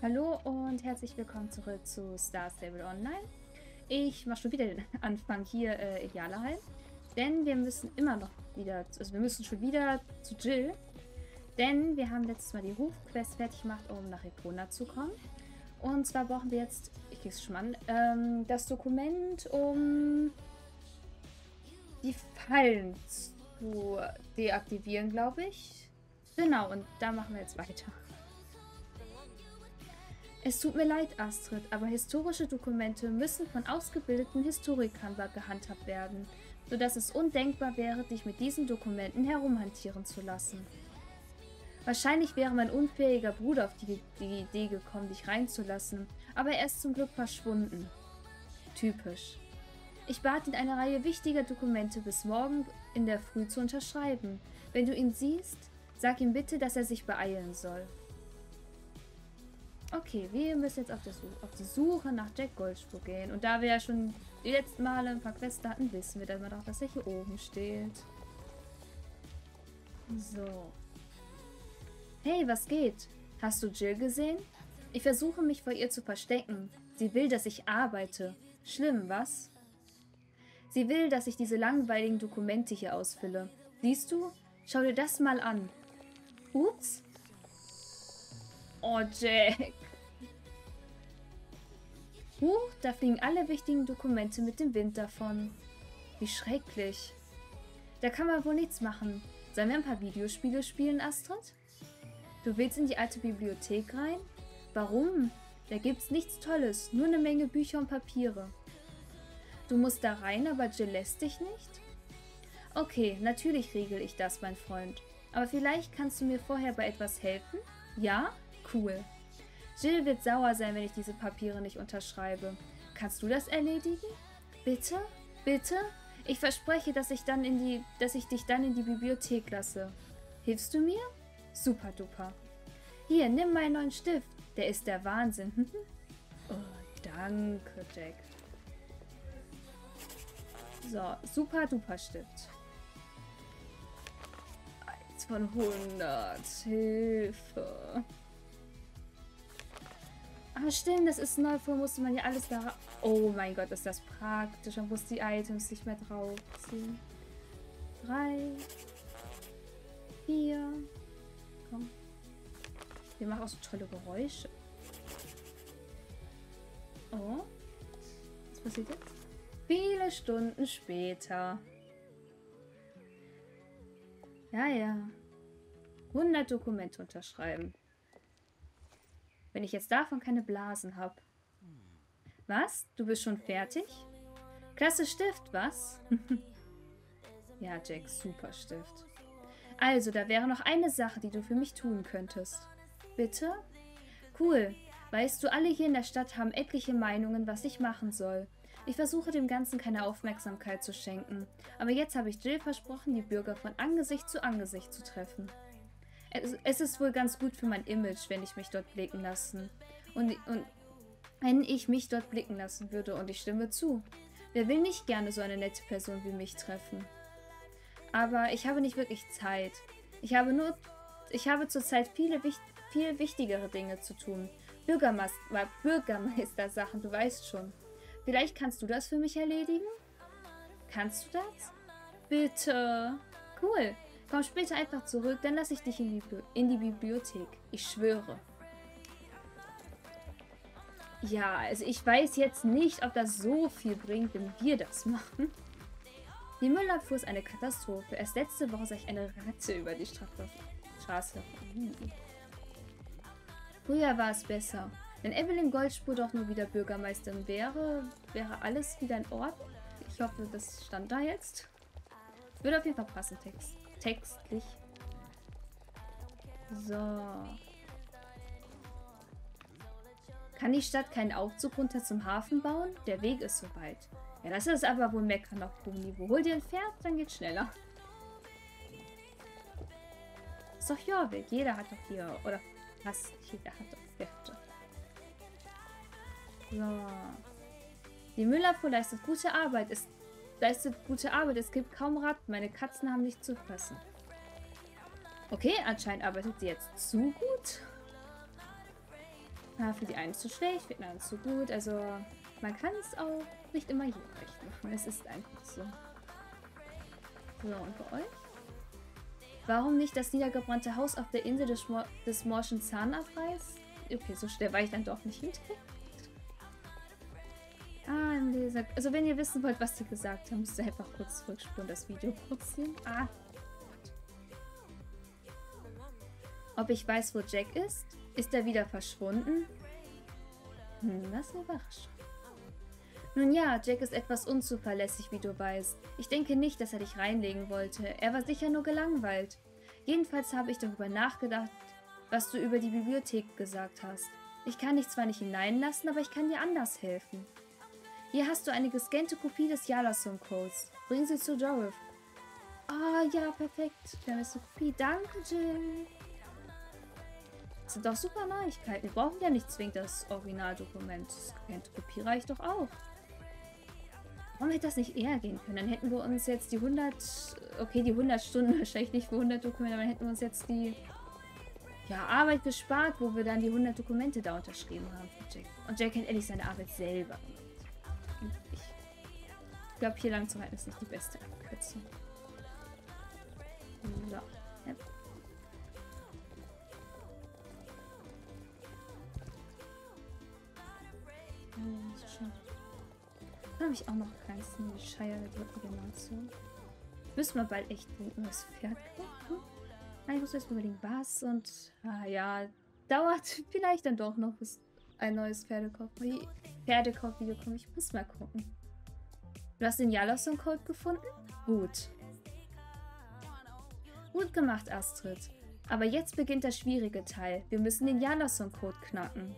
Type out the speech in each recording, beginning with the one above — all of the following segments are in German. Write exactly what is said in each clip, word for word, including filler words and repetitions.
Hallo und herzlich willkommen zurück zu Star Stable Online. Ich mache schon wieder den Anfang hier äh, in Jarlasson, denn wir müssen immer noch wieder, also wir müssen schon wieder zu Jill, denn wir haben letztes Mal die Hofquest fertig gemacht, um nach Epona zu kommen. Und zwar brauchen wir jetzt, ich gehe es schon mal an, ähm, das Dokument, um die Fallen zu deaktivieren, glaube ich. Genau, und da machen wir jetzt weiter. Es tut mir leid, Astrid, aber historische Dokumente müssen von ausgebildeten Historikern gehandhabt werden, sodass es undenkbar wäre, dich mit diesen Dokumenten herumhantieren zu lassen. Wahrscheinlich wäre mein unfähiger Bruder auf die, die Idee gekommen, dich reinzulassen, aber er ist zum Glück verschwunden. Typisch. Ich bat ihn, eine Reihe wichtiger Dokumente bis morgen in der Früh zu unterschreiben. Wenn du ihn siehst, sag ihm bitte, dass er sich beeilen soll. Okay, wir müssen jetzt auf, der Suche, auf die Suche nach Jack Goldspur gehen. Und da wir ja schon die letzten Male ein paar Quests hatten, wissen wir dann mal doch, dass er hier oben steht. So. Hey, was geht? Hast du Jill gesehen? Ich versuche mich vor ihr zu verstecken. Sie will, dass ich arbeite. Schlimm, was? Sie will, dass ich diese langweiligen Dokumente hier ausfülle. Siehst du? Schau dir das mal an. Ups. Oh, Jack. Huch, da fliegen alle wichtigen Dokumente mit dem Wind davon. Wie schrecklich. Da kann man wohl nichts machen. Sollen wir ein paar Videospiele spielen, Astrid? Du willst in die alte Bibliothek rein? Warum? Da gibt's nichts Tolles, nur eine Menge Bücher und Papiere. Du musst da rein, aber Jill lässt dich nicht? Okay, natürlich regel ich das, mein Freund. Aber vielleicht kannst du mir vorher bei etwas helfen? Ja? Cool. Jill wird sauer sein, wenn ich diese Papiere nicht unterschreibe. Kannst du das erledigen? Bitte? Bitte? Ich verspreche, dass ich, dann in die, dass ich dich dann in die Bibliothek lasse. Hilfst du mir? Super duper. Hier, nimm meinen neuen Stift. Der ist der Wahnsinn. Oh, danke, Jack. So, super duper Stift. eins von hundert. Hilfe. Aber stimmt, das ist neu. Vorher musste man ja alles da... Oh mein Gott, ist das praktisch. Man muss die Items nicht mehr draufziehen. Drei. Vier. Komm. Wir machen auch so tolle Geräusche. Oh. Was passiert jetzt? Viele Stunden später. Ja, ja. hundert Dokumente unterschreiben. Wenn ich jetzt davon keine Blasen habe. Was? Du bist schon fertig? Klasse Stift, was? Ja, Jack, super Stift. Also, da wäre noch eine Sache, die du für mich tun könntest. Bitte? Cool. Weißt du, alle hier in der Stadt haben etliche Meinungen, was ich machen soll. Ich versuche dem Ganzen keine Aufmerksamkeit zu schenken. Aber jetzt habe ich Jill versprochen, die Bürger von Angesicht zu Angesicht zu treffen. Es ist wohl ganz gut für mein Image, wenn ich mich dort blicken lassen. Und, und wenn ich mich dort blicken lassen würde und ich stimme zu. Wer will nicht gerne so eine nette Person wie mich treffen? Aber ich habe nicht wirklich Zeit. Ich habe nur, ich habe zurzeit viele viel wichtigere Dinge zu tun. Bürgermeister, Bürgermeistersachen, du weißt schon. Vielleicht kannst du das für mich erledigen? Kannst du das? Bitte. Cool. Komm später einfach zurück, dann lasse ich dich in die, in die Bibliothek. Ich schwöre. Ja, also ich weiß jetzt nicht, ob das so viel bringt, wenn wir das machen. Die Müllabfuhr ist eine Katastrophe. Erst letzte Woche sah ich eine Ratte über die Straße. Früher war es besser. Wenn Evelyn Goldspur doch nur wieder Bürgermeisterin wäre, wäre alles wieder in Ordnung. Ich hoffe, das stand da jetzt. Würde auf jeden Fall passen, Text. Textlich. So. Kann die Stadt keinen Aufzug runter zum Hafen bauen? Der Weg ist soweit. Ja, das ist aber wohl Meckern auf hohem Niveau. Hol dir ein Pferd, dann geht's schneller. Ist doch Jorith. Jeder hat doch hier. Oder fast jeder hat doch Pferde. So. Die Müllabfuhr leistet gute Arbeit. Ist Leistet gute Arbeit, es gibt kaum Rat. Meine Katzen haben nichts zu fressen. Okay, anscheinend arbeitet sie jetzt zu gut. Ja, für die einen zu schlecht, für die anderen zu gut. Also man kann es auch nicht immer jedem recht machen. Es ist einfach so. So, und bei euch? Warum nicht das niedergebrannte Haus auf der Insel des, Schmor des morschen Zahnabreiß? Okay, so schnell war ich dann doch nicht mit. Ah, haben die gesagt. Also wenn ihr wissen wollt, was die gesagt haben, müsst ihr einfach kurz zurückspulen, das Video kurz sehen. Ah. Ob ich weiß, wo Jack ist? Ist er wieder verschwunden? Hm, das überrascht. Nun ja, Jack ist etwas unzuverlässig, wie du weißt. Ich denke nicht, dass er dich reinlegen wollte. Er war sicher nur gelangweilt. Jedenfalls habe ich darüber nachgedacht, was du über die Bibliothek gesagt hast. Ich kann dich zwar nicht hineinlassen, aber ich kann dir anders helfen. Hier hast du eine gescannte Kopie des Jarlasson-Codes. Bring sie zu Jorith. Ah, oh, ja, perfekt. Wir haben jetzt eine Kopie. Danke, Jill. Das sind doch super Neuigkeiten. Wir brauchen ja nicht zwingend das Originaldokument. Das Kopie reicht doch auch. Warum hätte das nicht eher gehen können? Dann hätten wir uns jetzt die hundert... Okay, die hundert Stunden wahrscheinlich nicht für hundert Dokumente, aber dann hätten wir uns jetzt die ja, Arbeit gespart, wo wir dann die hundert Dokumente da unterschrieben haben. Jack. Und Jack kennt ehrlich seine Arbeit selber. Und ich ich glaube, hier lang zu halten ist nicht die beste Abkürzung. So. Ja. Da habe ich auch noch ganz eine Scheiere Generation. Müssen wir bald echt ein neues Pferd kaufen. Nein, ich muss jetzt unbedingt was und ah ja, dauert vielleicht dann doch noch bis ein neues Pferdekauf-Video kommt. Ich muss mal gucken. Du hast den Jarlasson-Code gefunden? Gut. Gut gemacht, Astrid. Aber jetzt beginnt der schwierige Teil. Wir müssen den Jarlasson-Code knacken.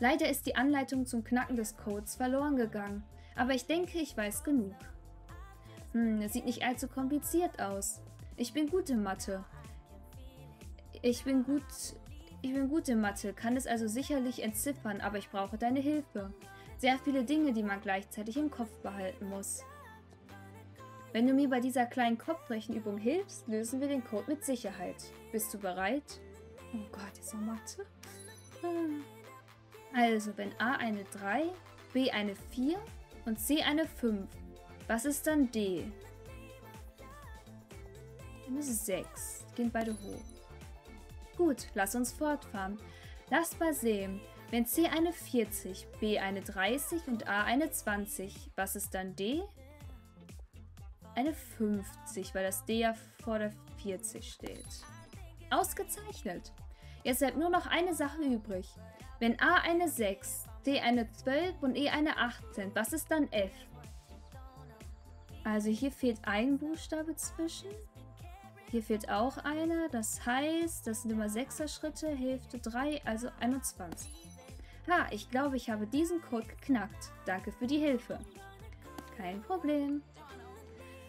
Leider ist die Anleitung zum Knacken des Codes verloren gegangen, aber ich denke, ich weiß genug. Hm, es sieht nicht allzu kompliziert aus. Ich bin gut in Mathe. Ich bin gut, ich bin gut in Mathe, kann es also sicherlich entziffern, aber ich brauche deine Hilfe. Sehr viele Dinge, die man gleichzeitig im Kopf behalten muss. Wenn du mir bei dieser kleinen Kopfrechenübung hilfst, lösen wir den Code mit Sicherheit. Bist du bereit? Oh Gott, ist so Mathe. Hm. Also, wenn A eine drei, B eine vier und C eine fünf, was ist dann D? Dann ist es sechs. Gehen beide hoch. Gut, lass uns fortfahren. Lass mal sehen. Wenn C eine vierzig, B eine dreißig und A eine zwanzig, was ist dann D? Eine fünfzig, weil das D ja vor der vierzig steht. Ausgezeichnet. Jetzt bleibt nur noch eine Sache übrig. Wenn A eine sechs, D eine zwölf und E eine achtzehn, was ist dann F? Also hier fehlt ein Buchstabe zwischen. Hier fehlt auch einer. Das heißt, das sind immer sechser Schritte, Hälfte drei, also einundzwanzig. Ha, ich glaube, ich habe diesen Code geknackt. Danke für die Hilfe. Kein Problem.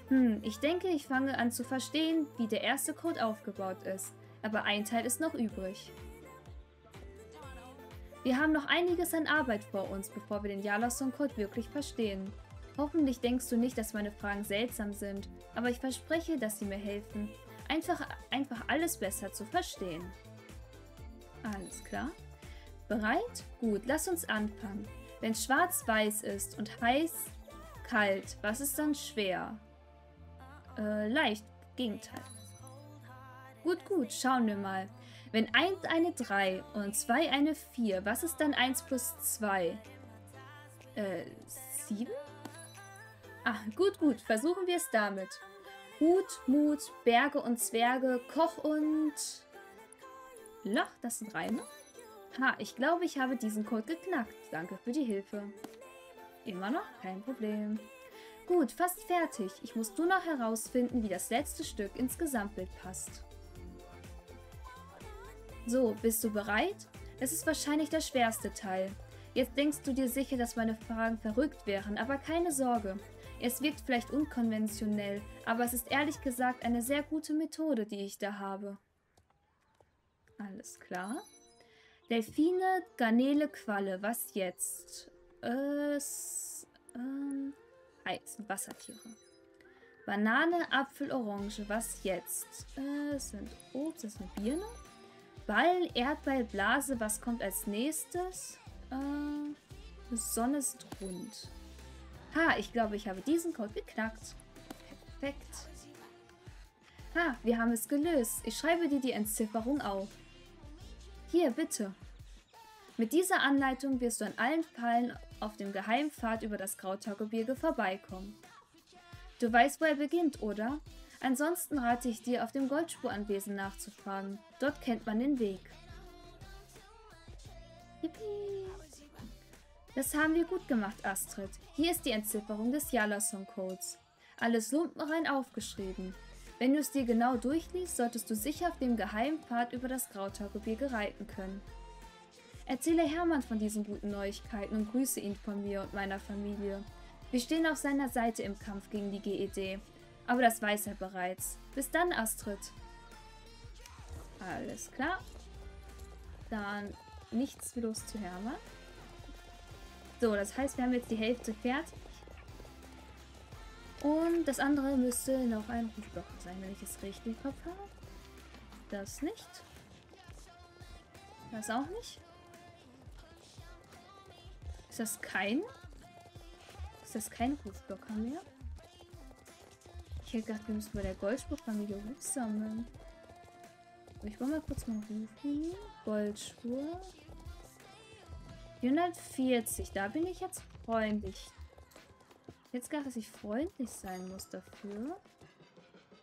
Hm, ich denke, ich fange an zu verstehen, wie der erste Code aufgebaut ist. Aber ein Teil ist noch übrig. Wir haben noch einiges an Arbeit vor uns, bevor wir den Jarlasson-Code wirklich verstehen. Hoffentlich denkst du nicht, dass meine Fragen seltsam sind, aber ich verspreche, dass sie mir helfen, einfach, einfach alles besser zu verstehen. Alles klar? Bereit? Gut, lass uns anfangen. Wenn schwarz weiß ist und heiß kalt, was ist dann schwer? Äh, leicht, Gegenteil. Gut, gut, schauen wir mal. Wenn eins eine drei und zwei eine vier, was ist dann eins plus zwei? Äh, sieben? Ah, gut, gut, versuchen wir es damit. Hut, Mut, Berge und Zwerge, Koch und... Loch, das sind Reime? Ha, ich glaube, ich habe diesen Code geknackt. Danke für die Hilfe. Immer noch? Kein Problem. Gut, fast fertig. Ich muss nur noch herausfinden, wie das letzte Stück ins Gesamtbild passt. So, bist du bereit? Das ist wahrscheinlich der schwerste Teil. Jetzt denkst du dir sicher, dass meine Fragen verrückt wären, aber keine Sorge. Es wirkt vielleicht unkonventionell, aber es ist ehrlich gesagt eine sehr gute Methode, die ich da habe. Alles klar. Delfine, Garnele, Qualle, was jetzt? Äh, ähm, Eis, Wassertiere. Banane, Apfel, Orange, was jetzt? Äh, es sind Obst, das ist eine Birne. Ball, Erdball, Blase. Was kommt als nächstes? Äh, Sonne ist rund. Ha, ich glaube, ich habe diesen Code geknackt. Perfekt. Ha, wir haben es gelöst. Ich schreibe dir die Entzifferung auf. Hier, bitte. Mit dieser Anleitung wirst du an allen Fallen auf dem Geheimpfad über das Grautagebirge vorbeikommen. Du weißt, wo er beginnt, oder? Ansonsten rate ich dir, auf dem Goldspuranwesen nachzufragen. Dort kennt man den Weg. Yippie! Das haben wir gut gemacht, Astrid. Hier ist die Entzifferung des Jarlasson-Codes. Alles lumpenrein aufgeschrieben. Wenn du es dir genau durchliest, solltest du sicher auf dem Geheimpfad über das Grautagebirge reiten können. Erzähle Hermann von diesen guten Neuigkeiten und grüße ihn von mir und meiner Familie. Wir stehen auf seiner Seite im Kampf gegen die G E D. Aber das weiß er bereits. Bis dann, Astrid. Alles klar. Dann nichts los zu Hermann. So, das heißt, wir haben jetzt die Hälfte fertig. Und das andere müsste noch ein Rufblock sein, wenn ich es richtig im Kopf habe. Das nicht. Das auch nicht. Ist das kein? Ist das kein Rufblocker mehr? Ich hätte gedacht, wir müssen bei der Goldspur-Familie Ruf sammeln. Ich wollte mal kurz mal rufen. Goldspur. hundertvierzig, da bin ich jetzt freundlich. Jetzt gar, dass ich freundlich sein muss dafür.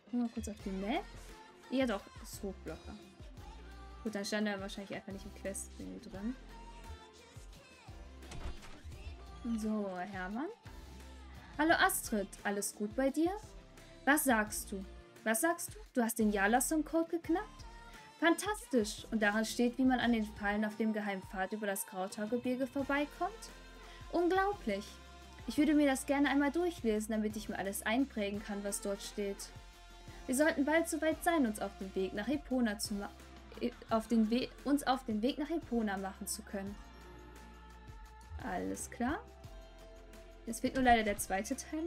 Gucken wir mal kurz auf die Map. Ja doch, ist Hochblocker. Gut, dann stand er wahrscheinlich einfach nicht im Quest-Menü drin. So, Hermann. Hallo Astrid, alles gut bei dir? Was sagst du? Was sagst du? Du hast den Jarlasson-Code geknackt? Fantastisch! Und darin steht, wie man an den Fallen auf dem Geheimpfad über das Grautagebirge vorbeikommt? Unglaublich! Ich würde mir das gerne einmal durchlesen, damit ich mir alles einprägen kann, was dort steht. Wir sollten bald soweit sein, uns auf den Weg nach Epona zu ma auf den We uns auf den Weg nach Epona machen zu können. Alles klar. Jetzt fehlt nur leider der zweite Teil.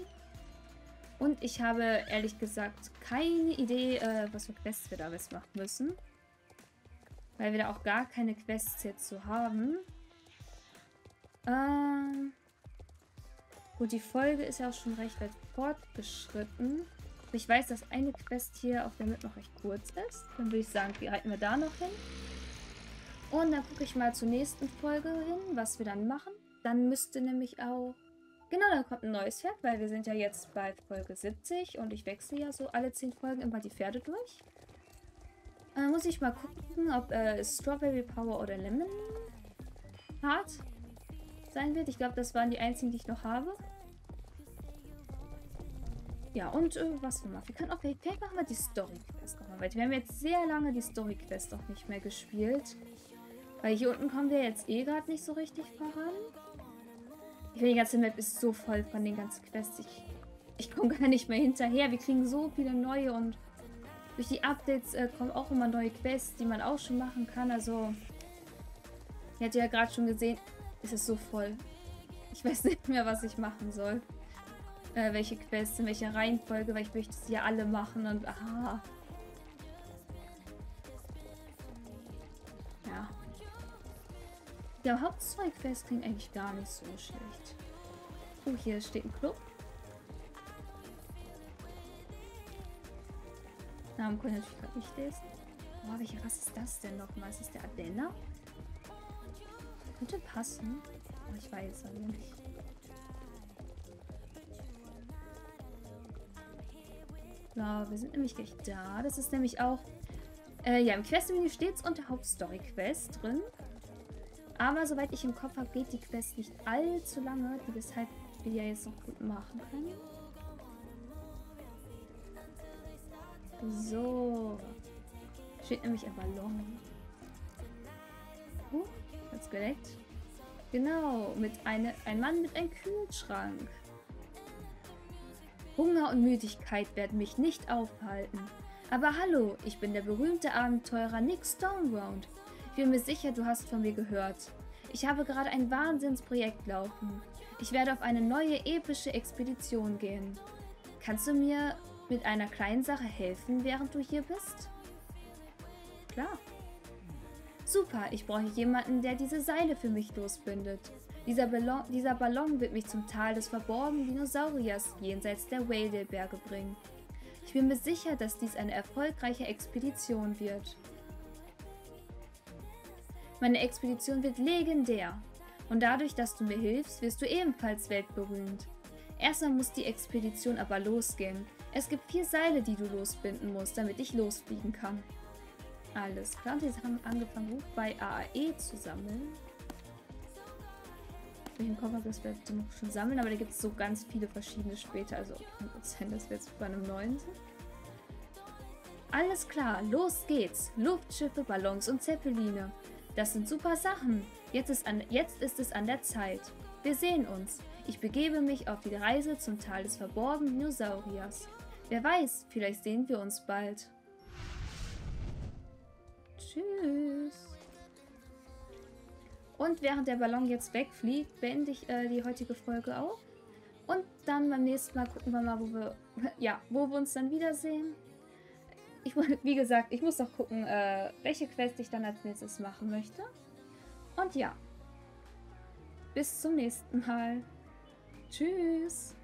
Und ich habe ehrlich gesagt keine Idee, äh, was für Quests wir da jetzt machen müssen. Weil wir da auch gar keine Quests jetzt so haben. Ähm... Gut, die Folge ist ja auch schon recht weit fortgeschritten. Ich weiß, dass eine Quest hier auf der Map noch recht kurz ist. Dann würde ich sagen, wie reiten wir da noch hin? Und dann gucke ich mal zur nächsten Folge hin, was wir dann machen. Dann müsste nämlich auch... Genau, dann kommt ein neues Pferd, weil wir sind ja jetzt bei Folge siebzig. Und ich wechsle ja so alle zehn Folgen immer die Pferde durch. Dann muss ich mal gucken, ob äh, Strawberry Power oder Lemon Hard sein wird. Ich glaube, das waren die einzigen, die ich noch habe. Ja, und äh, was wir machen. Wir können auch okay, vielleicht machen wir die Story-Quest nochmal, weil wir haben jetzt sehr lange die Story-Quest noch nicht mehr gespielt. Weil hier unten kommen wir jetzt eh gerade nicht so richtig voran. Ich finde, die ganze Map ist so voll von den ganzen Quests. Ich, ich komme gar nicht mehr hinterher. Wir kriegen so viele neue und durch die Updates äh, kommen auch immer neue Quests, die man auch schon machen kann. Also, ihr habt ja gerade schon gesehen, es ist so voll. Ich weiß nicht mehr, was ich machen soll. Äh, welche Quests, in welcher Reihenfolge, weil ich möchte sie ja alle machen und aha. Ja. Der Hauptstory-Quest klingt eigentlich gar nicht so schlecht. Oh, hier steht ein Club. Namen können natürlich gerade nicht lesen. Oh, welche Rasse ist das denn nochmal? Ist das der Ardenner? Könnte passen. Oh, ich weiß aber nicht. So, wir sind nämlich gleich da. Das ist nämlich auch... Äh, ja, im Quest-Menü steht es unter Hauptstory-Quest drin. Aber soweit ich im Kopf habe, geht die Quest nicht allzu lange, die weshalb wir ja jetzt noch gut machen können. So. Steht nämlich ein Ballon. Huh. Ganz gedeckt. Genau, mit eine, ein Mann mit einem Kühlschrank. Hunger und Müdigkeit werden mich nicht aufhalten. Aber hallo, ich bin der berühmte Abenteurer Nick Stoneground. Ich bin mir sicher, du hast von mir gehört. Ich habe gerade ein Wahnsinnsprojekt laufen. Ich werde auf eine neue epische Expedition gehen. Kannst du mir mit einer kleinen Sache helfen, während du hier bist? Klar. Super, ich brauche jemanden, der diese Seile für mich losbindet. Dieser Ballon, dieser Ballon wird mich zum Tal des verborgenen Dinosauriers jenseits der Whaleberge bringen. Ich bin mir sicher, dass dies eine erfolgreiche Expedition wird. Meine Expedition wird legendär. Und dadurch, dass du mir hilfst, wirst du ebenfalls weltberühmt. Erstmal muss die Expedition aber losgehen. Es gibt vier Seile, die du losbinden musst, damit ich losfliegen kann. Alles klar, und jetzt haben wir angefangen, Ruf bei A A E zu sammeln. Welchen Koffer das wir noch schon sammeln, aber da gibt es so ganz viele verschiedene später, also hundert Prozent, dass wir jetzt bei einem neuen sind. Alles klar, los geht's! Luftschiffe, Ballons und Zeppeline. Das sind super Sachen. Jetzt ist, an, jetzt ist es an der Zeit. Wir sehen uns. Ich begebe mich auf die Reise zum Tal des verborgenen Dinosauriers. Wer weiß, vielleicht sehen wir uns bald. Tschüss. Und während der Ballon jetzt wegfliegt, beende ich äh, die heutige Folge auch. Und dann beim nächsten Mal gucken wir mal, wo wir, ja, wo wir uns dann wiedersehen. Ich, wie gesagt, ich muss noch gucken, äh, welche Quest ich dann als nächstes machen möchte. Und ja, bis zum nächsten Mal. Tschüss.